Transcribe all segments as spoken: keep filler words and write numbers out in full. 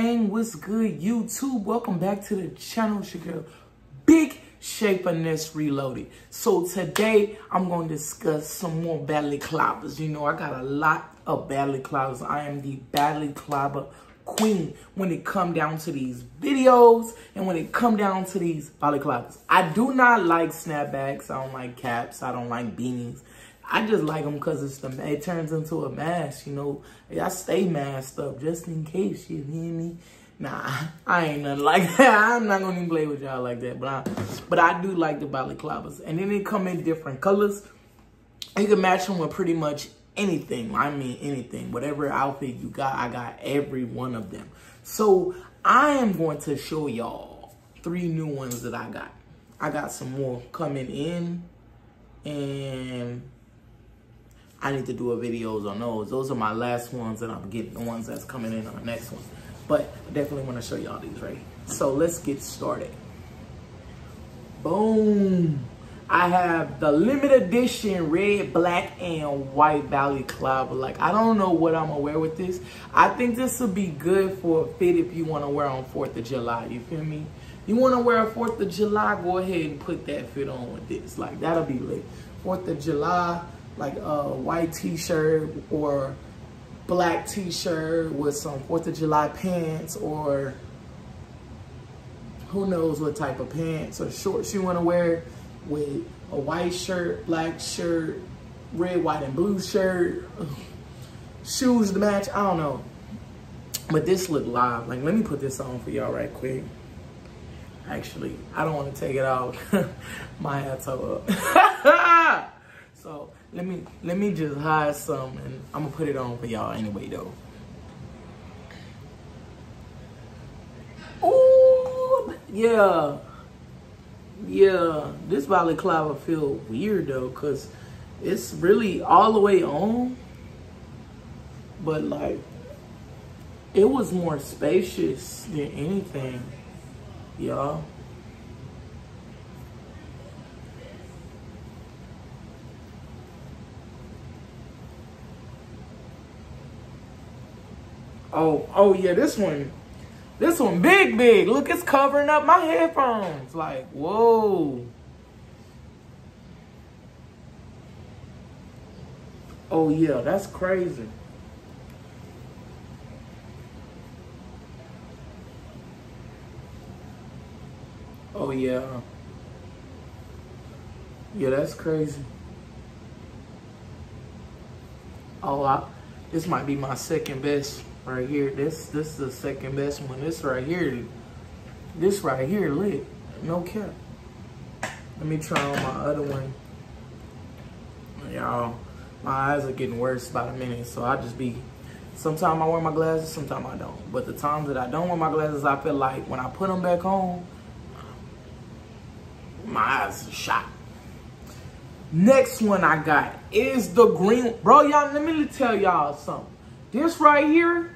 gang, what's good YouTube? Welcome back to the channel. It's your girl, Big Shaperness Reloaded. So today I'm going to discuss some more balaclavas. You know, I got a lot of balaclavas. I am the balaclava queen when it come down to these videos and when it come down to these balaclavas. I do not like snapbacks. I don't like caps. I don't like beanies. I just like them because it's the it turns into a mask, you know. I stay masked up just in case, you hear me? Nah, I ain't nothing like that. I'm not gonna even play with y'all like that. But I, but I do like the balaclavas, and then they come in different colors. You can match them with pretty much anything. I mean anything, whatever outfit you got, I got every one of them. So I am going to show y'all three new ones that I got. I got some more coming in, and I need to do a videos on those. Those are my last ones, and I'm getting the ones that's coming in on the next one. But I definitely want to show y'all these, right? So let's get started. Boom. I have the limited edition red, black, and white balaclava. Like, I don't know what I'm going to wear with this. I think this would be good for a fit if you want to wear on fourth of July. You feel me? You want to wear a fourth of July, go ahead and put that fit on with this. Like, that'll be lit. fourth of July. Like a white t-shirt or black t-shirt with some fourth of July pants, or who knows what type of pants or shorts you want to wear, with a white shirt, black shirt, red, white, and blue shirt, shoes to match, I don't know. But this look live. Like, let me put this on for y'all right quick. Actually, I don't want to take it out. My hair toe up. So let me let me just hide some, and I'm gonna put it on for y'all anyway though. Ooh, yeah, yeah. This balaclava feel weird though, cause it's really all the way on, but like it was more spacious than anything, y'all. Oh, oh yeah, this one, this one big, big. Look, it's covering up my headphones. Like, whoa. Oh yeah, that's crazy. Oh yeah. Yeah, that's crazy. Oh, I, this might be my second best. Right here, this this is the second best one. This right here, this right here lit, no cap. Let me try on my other one. Y'all, my eyes are getting worse by the minute, so I just be, sometimes I wear my glasses, sometimes I don't. But the times that I don't wear my glasses, I feel like when I put them back on, my eyes are shot. Next one I got is the green. Bro, y'all, let me tell y'all something. This right here,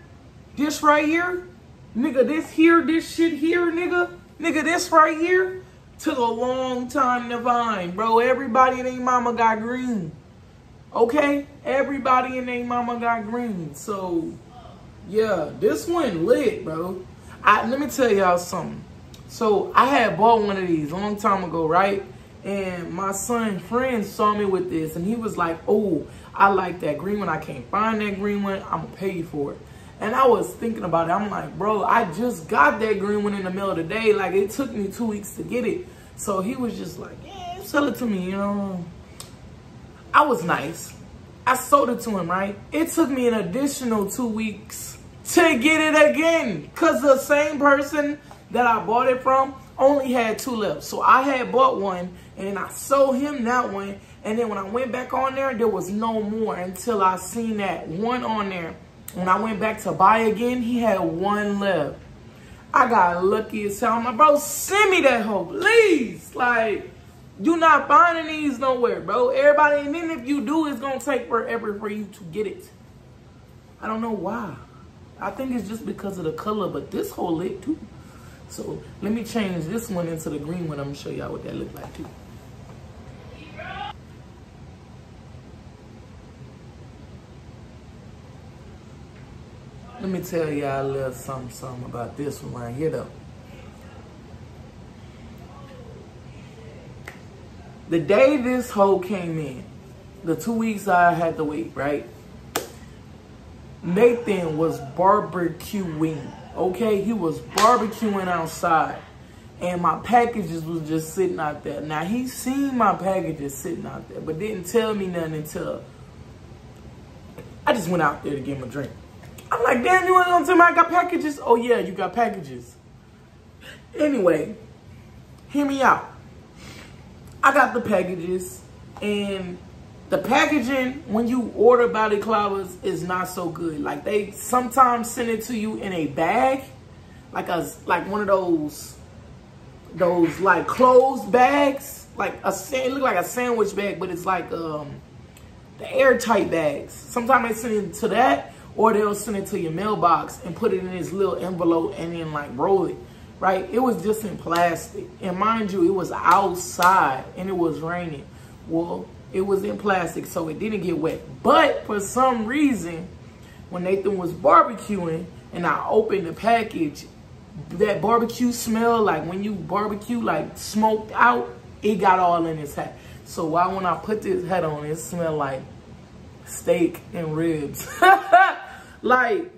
this right here, nigga, this here, this shit here, nigga, nigga, this right here, took a long time to find, bro. Everybody and their mama got green, okay? Everybody and their mama got green. So, yeah, this one lit, bro. I, let me tell y'all something. So, I had bought one of these a long time ago, right? And my son's friend saw me with this, and he was like, oh, I like that green one. I can't find that green one. I'm going to pay you for it. And I was thinking about it. I'm like, bro, I just got that green one in the middle of the day. Like, it took me two weeks to get it. So he was just like, yeah, sell it to me, you know. I was nice. I sold it to him, right? It took me an additional two weeks to get it again, because the same person that I bought it from only had two left. So I had bought one, and I sold him that one. And then when I went back on there, there was no more until I seen that one on there. When I went back to buy again, he had one left. I got lucky as hell. I'm like, bro, send me that hoe, please. Like, you not finding these nowhere, bro. Everybody, and then if you do, it's going to take forever for you to get it. I don't know why. I think it's just because of the color, but this whole lit too. So let me change this one into the green one. I'm going to show y'all what that look like too. Let me tell y'all a little something, something about this one right here though. The day this hoe came in, the two weeks I had to wait, right? Nathan was barbecuing, okay? He was barbecuing outside. And my packages was just sitting out there. Now, he seen my packages sitting out there, but didn't tell me nothing until I just went out there to get him a drink. I'm like, damn, you ain't gonna tell me I got packages? Oh, yeah, you got packages. Anyway, hear me out. I got the packages, and the packaging, when you order by the Clavas, is not so good. Like, they sometimes send it to you in a bag, like a, like one of those, those like closed bags. Like, a, it look like a sandwich bag, but it's like um, the airtight bags. Sometimes they send it to that, or they'll send it to your mailbox and put it in this little envelope and then like roll it. Right? It was just in plastic. And mind you, it was outside and it was raining. Well, it was in plastic, so it didn't get wet. But for some reason, when Nathan was barbecuing and I opened the package, that barbecue smell, like when you barbecue, like smoked out, it got all in his hat. So why when I put this hat on, it smelled like steak and ribs. Like,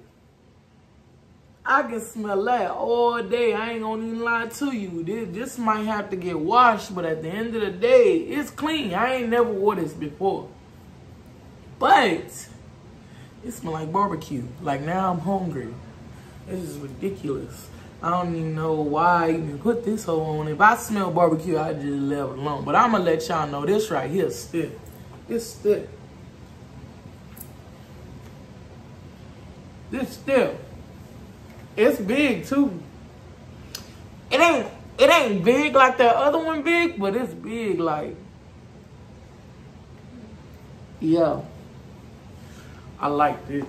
I can smell that all day. I ain't gonna even lie to you. This, this might have to get washed, but at the end of the day, it's clean. I ain't never wore this before. But it smell like barbecue. Like, now I'm hungry. This is ridiculous. I don't even know why I even put this whole on. If I smell barbecue, I just leave it alone. But I'm gonna let y'all know this right here is thick. It's thick. This thick. It's big too. It ain't it ain't big like that other one big, but it's big like. Yeah. I like this.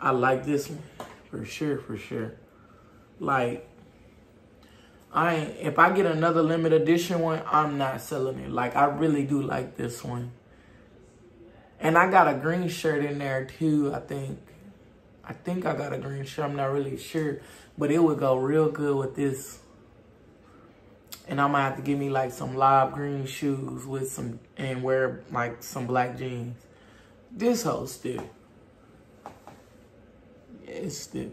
I like this one for sure, for sure. Like, I ain't, if I get another limited edition one, I'm not selling it. Like, I really do like this one. And I got a green shirt in there too, I think. I think I got a green shirt. I'm not really sure. But it would go real good with this. And I'm going to have to give me like some live green shoes with some, and wear like some black jeans. This whole stick. Yeah, it's stick.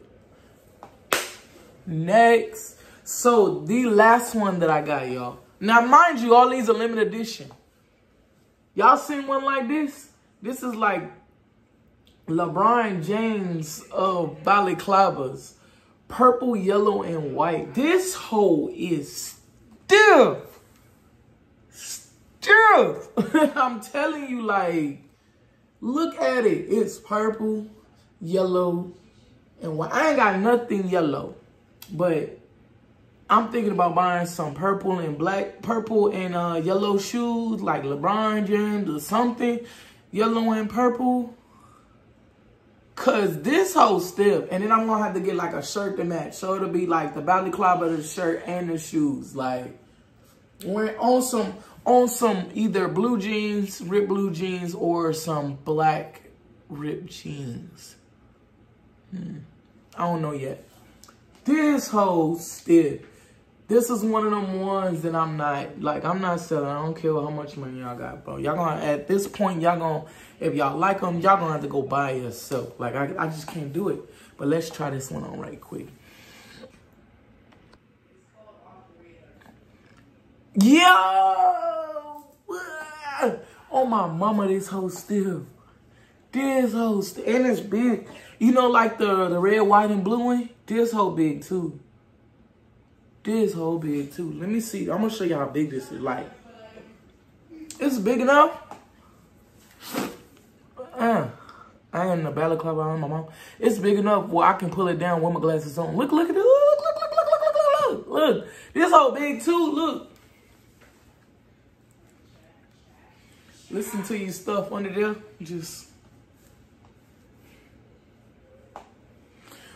Next. So the last one that I got, y'all. Now, mind you, all these are limited edition. Y'all seen one like this? This is like LeBron James of balaclavas, purple, yellow, and white. This hole is stiff. Stiff. I'm telling you, like, look at it. It's purple, yellow, and white. I ain't got nothing yellow, but I'm thinking about buying some purple and black, purple and uh, yellow shoes, like LeBron James or something. Yellow and purple, cause this whole stiff. And then I'm gonna have to get like a shirt to match, so it'll be like the balaclava, the shirt, and the shoes. Like, we're on some on some either blue jeans, ripped blue jeans, or some black ripped jeans. Hmm. I don't know yet. This whole stiff. This is one of them ones that I'm not, like, I'm not selling. I don't care how much money y'all got, bro. Y'all gonna, at this point, y'all gonna, if y'all like them, y'all gonna have to go buy yourself. Like, I, I just can't do it. But let's try this one on right quick. Yo! Oh, my mama, this whole stiff. This whole stiff. And it's big. You know, like the, the red, white, and blue one? This whole big, too. This whole big too. Let me see. I'm gonna show you how big this is. Like, it's big enough. Uh, I am the balaclava. I'm my mom. It's big enough where I can pull it down with my glasses on. Look, look at this. Look, look, look, look, look, look, look, look. This whole big too. Look. Listen to your stuff under there. Just.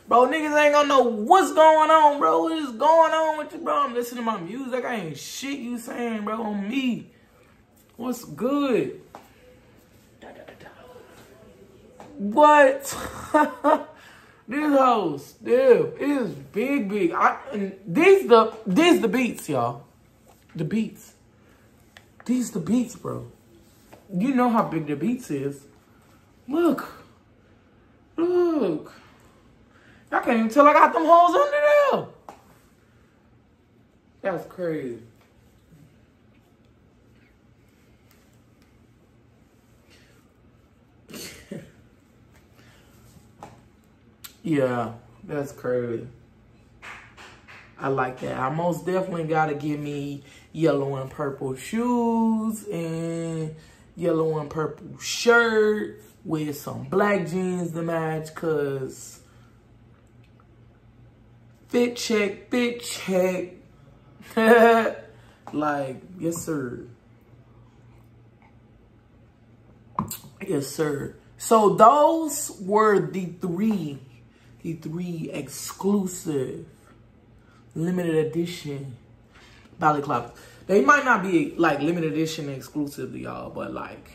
Bro, niggas ain't gonna know what's going on, bro. What is going on with you, bro? I'm listening to my music. I ain't shit you saying, bro, on me. What's good? Da, da, da, da. What? This house, dude, it is big, big. I, these the these the beats, y'all. The beats. These the beats, bro. You know how big the beats is. Look. Look. Y'all can't even tell I got them holes under there. That's crazy. Yeah, that's crazy. I like that. I most definitely gotta give me yellow and purple shoes and yellow and purple shirt with some black jeans to match, cause fit check, fit check. Like, yes sir. Yes sir. So those were the three The three exclusive limited edition balaclavas. They might not be like limited edition exclusive to y'all, but like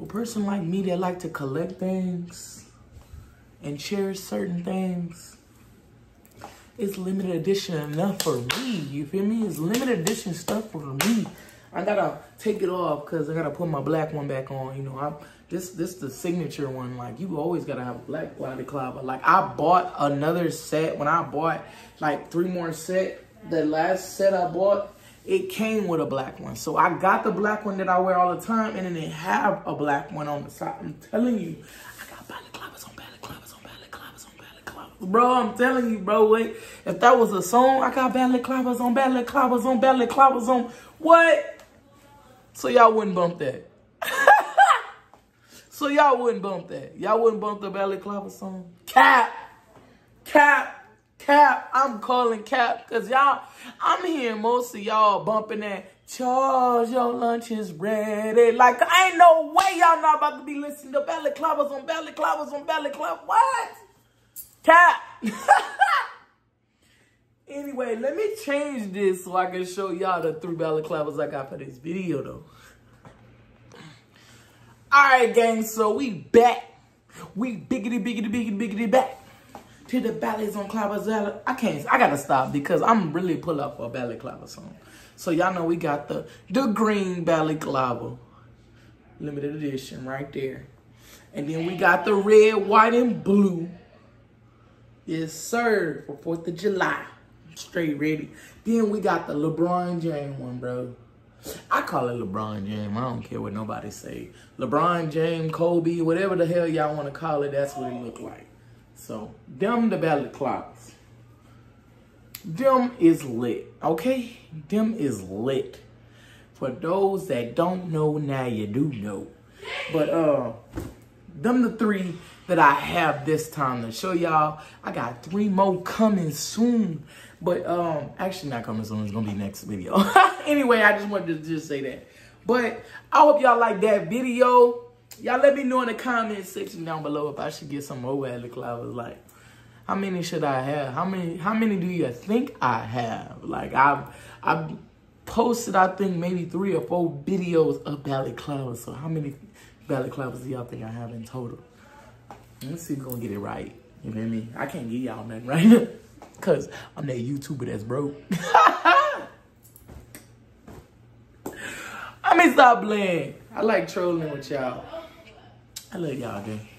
a person like me that like to collect things and cherish certain things, it's limited edition enough for me. You feel me? It's limited edition stuff for me. I gotta take it off because I gotta put my black one back on. You know, I this this the signature one. Like, you always gotta have a black balaclava. Like, I bought another set when I bought like three more set. The last set I bought, it came with a black one. So I got the black one that I wear all the time, and then they have a black one on the side. I'm telling you, I got balaclavas on balaclavas on balaclavas on balaclavas. Bro, I'm telling you, bro. Wait, if that was a song, I got balaclavas on balaclavas on balaclavas on what? So y'all wouldn't bump that. So y'all wouldn't bump that. Y'all wouldn't bump the balaclava song. Cap. Cap. Cap. I'm calling cap. Because y'all, I'm hearing most of y'all bumping that. Charles, your lunch is ready. Like, ain't no way y'all not about to be listening to balaclavas on balaclavas on balaclavas. What? Cap. Anyway, let me change this so I can show y'all the three balaclavas I got for this video, though. Alright, gang, so we back. We biggity, biggity, biggity, biggity back to the ballets on clavazella. I can't, I gotta stop because I'm really pull up for a balaclava song. So y'all know we got the, the green balaclava. Limited edition right there. And then we got the red, white, and blue. Yes, sir, for fourth of July. Straight ready. Then we got the LeBron James one, bro. I call it LeBron James. I don't care what nobody say. LeBron James, Kobe, whatever the hell y'all want to call it, that's what it look like. So, them the balaclavas. Them is lit, okay? Them is lit. For those that don't know, now you do know. But, uh, them the three that I have this time to show y'all. I got three more coming soon. But, um, actually not coming soon. It's going to be next video. Anyway, I just wanted to just say that. But I hope y'all like that video. Y'all let me know in the comment section down below if I should get some more balaclavas. Like, how many should I have? How many How many do you think I have? Like, I've, I've posted, I think, maybe three or four videos of balaclavas. So, how many balaclavas do y'all think I have in total? Let's see if we're going to get it right. You know what I mean? I can't give y'all nothing right now. Because I'm that YouTuber that's broke. I mean, stop playing. I like trolling with y'all. I love y'all, dude.